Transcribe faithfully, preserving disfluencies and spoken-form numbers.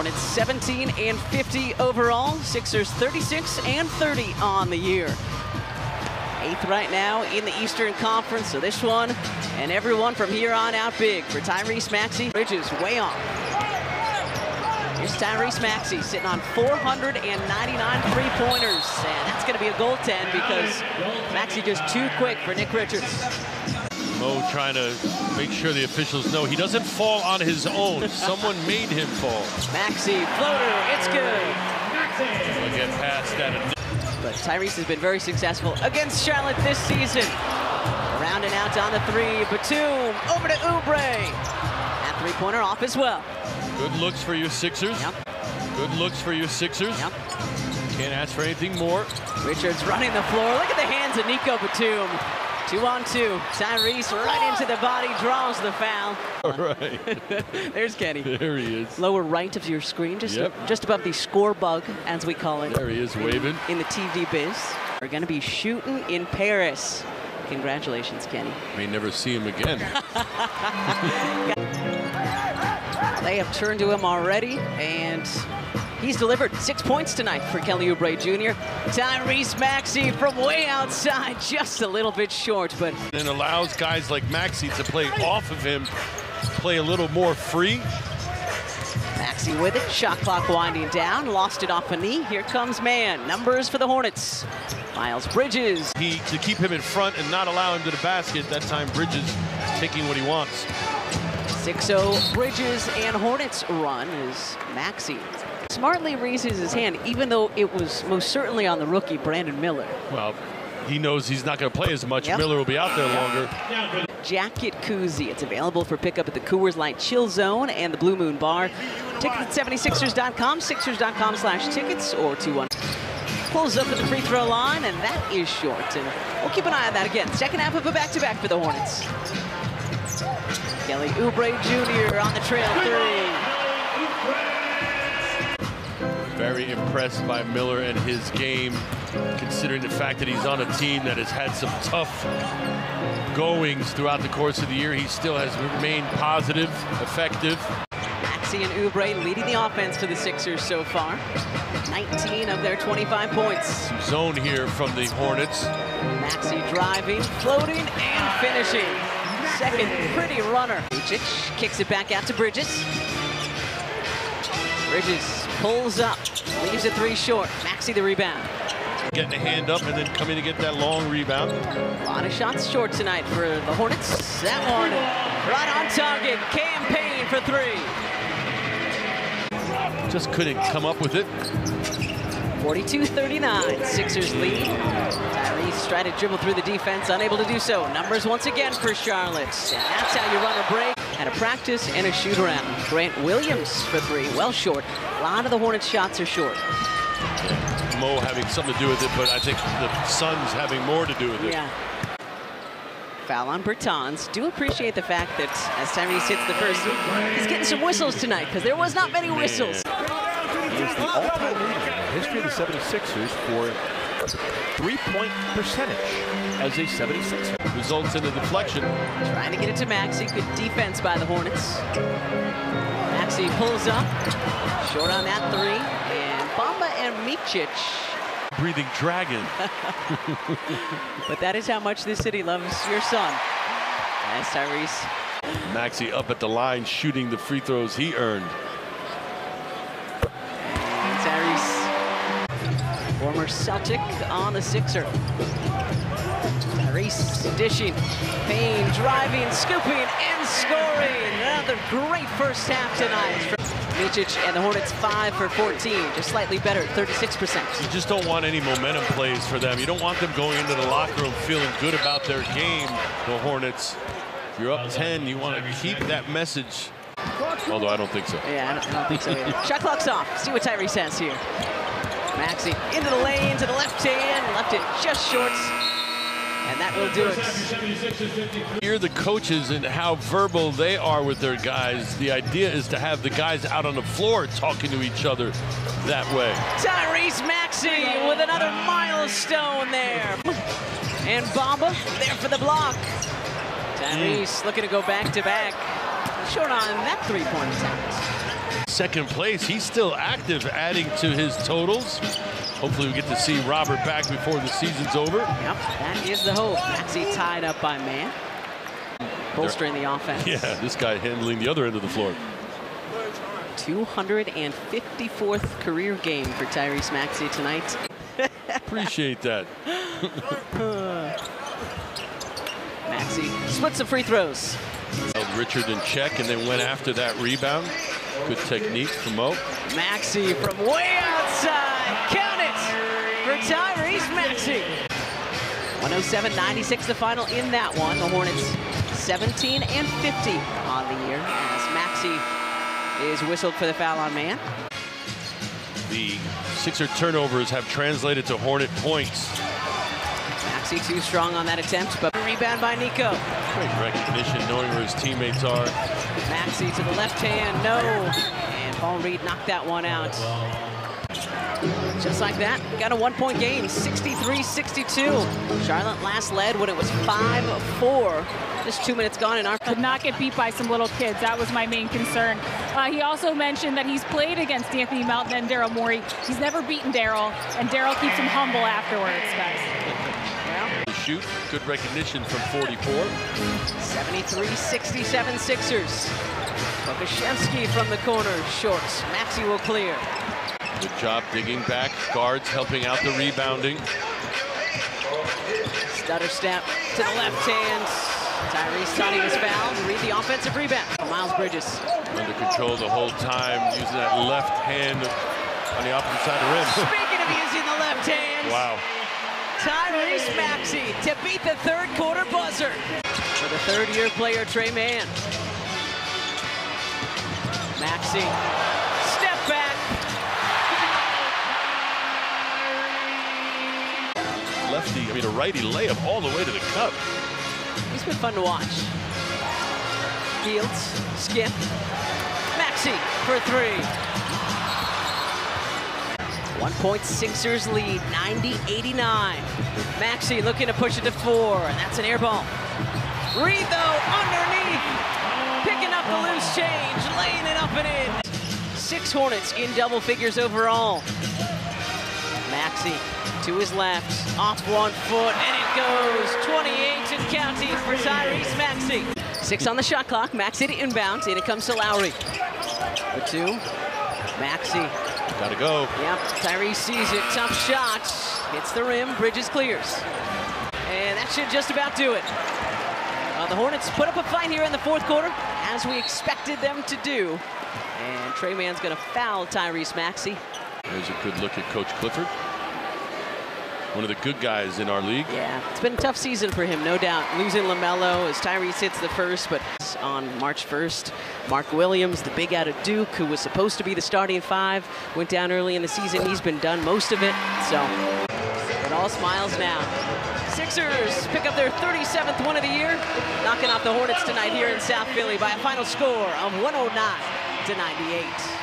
Hornets seventeen and fifty overall. Sixers thirty-six and thirty on the year. Eighth right now in the Eastern Conference. So this one and everyone from here on out big for Tyrese Maxey. Bridges way off. Here's Tyrese Maxey sitting on four hundred ninety-nine three-pointers. And that's going to be a goaltend because Maxey just too quick for Nick Richards. Mo trying to make sure the officials know he doesn't fall on his own. Someone made him fall. Maxey, floater, it's good. We'll get past that. But Tyrese has been very successful against Charlotte this season. Around and out on the three. Batum over to Oubre. That three-pointer off as well. Good looks for your Sixers. Yep. Good looks for your Sixers. Yep. Can't ask for anything more. Richards running the floor. Look at the hands of Nico Batum. Two on two. Tyrese right into the body, draws the foul. All right. There's Kenny. There he is. Lower right of your screen, just, yep. just above the score bug, as we call it. There he is, waving. In the T V biz. We're going to be shooting in Paris. Congratulations, Kenny. May never see him again. They have turned to him already, and he's delivered six points tonight for Kelly Oubre Junior Tyrese Maxey from way outside, just a little bit short, but it allows guys like Maxey to play off of him, play a little more free. Maxey with it, shot clock winding down, lost it off a knee. Here comes Mann. Numbers for the Hornets. Miles Bridges. He to keep him in front and not allow him to the basket. That time Bridges taking what he wants. six oh Bridges and Hornets run is Maxey. Smartly raises his hand, even though it was most certainly on the rookie, Brandon Miller. Well, he knows he's not going to play as much. Yep. Miller will be out there longer. Jacket koozie. It's available for pickup at the Coors Light Chill Zone and the Blue Moon Bar. Tickets at seventy-sixers dot com, sixers dot com slash tickets, or two one. Pulls up at the free throw line, and that is short. And we'll keep an eye on that again. Second half of a back-to-back for the Hornets. Kelly Oubre Junior on the trail three. Very impressed by Miller and his game, considering the fact that he's on a team that has had some tough goings throughout the course of the year. He still has remained positive, effective. Maxey and Oubre leading the offense for the Sixers so far. nineteen of their twenty-five points. Zone here from the Hornets. Maxey driving, floating, and finishing. Second pretty runner. Lucic kicks it back out to Bridges. Bridges pulls up, leaves a three short. Maxey the rebound. Getting a hand up and then coming to get that long rebound. A lot of shots short tonight for the Hornets. That one right on target. Campaign for three. Just couldn't come up with it. forty-two thirty-nine, Sixers lead. Tyrese tried to dribble through the defense, unable to do so. Numbers once again for Charlotte. And that's how you run a break. And a practice and a shoot around. Grant Williams for three, well short. A lot of the Hornets shots are short. Mo having something to do with it, but I think the Suns having more to do with it. Yeah. Foul on Bertans. Do appreciate the fact that as Tyrese hits the first, he's getting some whistles tonight because there was not many whistles. He is the all-time leader in the history of the seventy-sixers for three-point percentage as a seventy-sixer. Results in a deflection. Trying to get it to Maxey. Good defense by the Hornets. Maxey pulls up. Short on that three. And Bamba and Micic. Breathing dragon. But that is how much this city loves your son. That's Tyrese. Maxey up at the line shooting the free throws he earned. Tyrese, former Celtic on the Sixer. Tyrese dishing, Payne driving, scooping, and scoring. Another great first half tonight. Micic and the Hornets five for fourteen, just slightly better, thirty-six percent. You just don't want any momentum plays for them. You don't want them going into the locker room feeling good about their game, the Hornets. If you're up ten, you want to keep that message. Although I don't think so. Yeah, I don't, I don't think so either. Shot clock's off. See what Tyrese has here. Maxey into the lane, to the left hand, left it just short. And that will do it. Hear the coaches and how verbal they are with their guys. The idea is to have the guys out on the floor talking to each other that way. Tyrese Maxey with another milestone there. And Bamba there for the block. Tyrese looking to go back to back. Short on that three-point attempt. second place. He's still active, adding to his totals. Hopefully we get to see Robert back before the season's over. Yep, that is the hope. Maxey tied up by Mann. Bolstering the offense. Yeah, this guy handling the other end of the floor. two hundred fifty-fourth career game for Tyrese Maxey tonight. Appreciate that. Maxey splits the free throws. Richard in check and then went after that rebound. Good technique from Mo. Maxey from way outside. Count it for Tyrese Maxey. one oh seven ninety-six the final in that one. The Hornets seventeen and fifty on the year as Maxey is whistled for the foul on Mann. The Sixer turnovers have translated to Hornet points. Maxey too strong on that attempt, but rebound by Nico. Great recognition, knowing where his teammates are. Maxey to the left hand, no. And Paul Reed knocked that one out. Just like that, got a one-point game, sixty-three sixty-two. Charlotte last led when it was five four. Just two minutes gone in our... Could not get beat by some little kids. That was my main concern. Uh, he also mentioned that he's played against Anthony Melton and Daryl Morey. He's never beaten Daryl, and Daryl keeps him humble afterwards, guys. Well, shoot, good recognition from forty-four. seventy-three sixty-seven Sixers. Pokuševski from the corner, shorts. Maxey will clear. Good job digging back. Guards helping out the rebounding. Stutter step to the left hand. Tyrese thought he was fouled. Read the offensive rebound. Miles Bridges. Under control the whole time, using that left hand on the opposite side of the rim. Speaking of using the left hand. Wow. Tyrese Maxey to beat the third quarter buzzer. For the third year player, Tre Mann. Maxey. Step back. Lefty, I mean a righty layup all the way to the cup. He's been fun to watch. Fields, skip, Maxey for three. One-point Sixers lead, ninety eighty-nine. Maxey looking to push it to four, and that's an air ball. Reed though, underneath, picking up the loose change, laying it up and in. Six Hornets in double figures overall. Maxey to his left, off one foot, and it goes. twenty-eight and counting for Tyrese Maxey. Six on the shot clock. Maxey to inbounds, and it comes to Lowry. For two, Maxey. Gotta go. Yep, Tyrese sees it, tough shot. Hits the rim, Bridges clears. And that should just about do it. Uh, the Hornets put up a fight here in the fourth quarter, as we expected them to do. And Tre Mann's gonna foul Tyrese Maxey. There's a good look at Coach Clifford. One of the good guys in our league. Yeah, it's been a tough season for him, no doubt. Losing LaMelo as Tyrese hits the first, but on March first, Mark Williams, the big out of Duke, who was supposed to be the starting five, went down early in the season. He's been done most of it, so it all smiles now. Sixers pick up their thirty-seventh one of the year, knocking off the Hornets tonight here in South Philly by a final score of one oh nine to ninety-eight.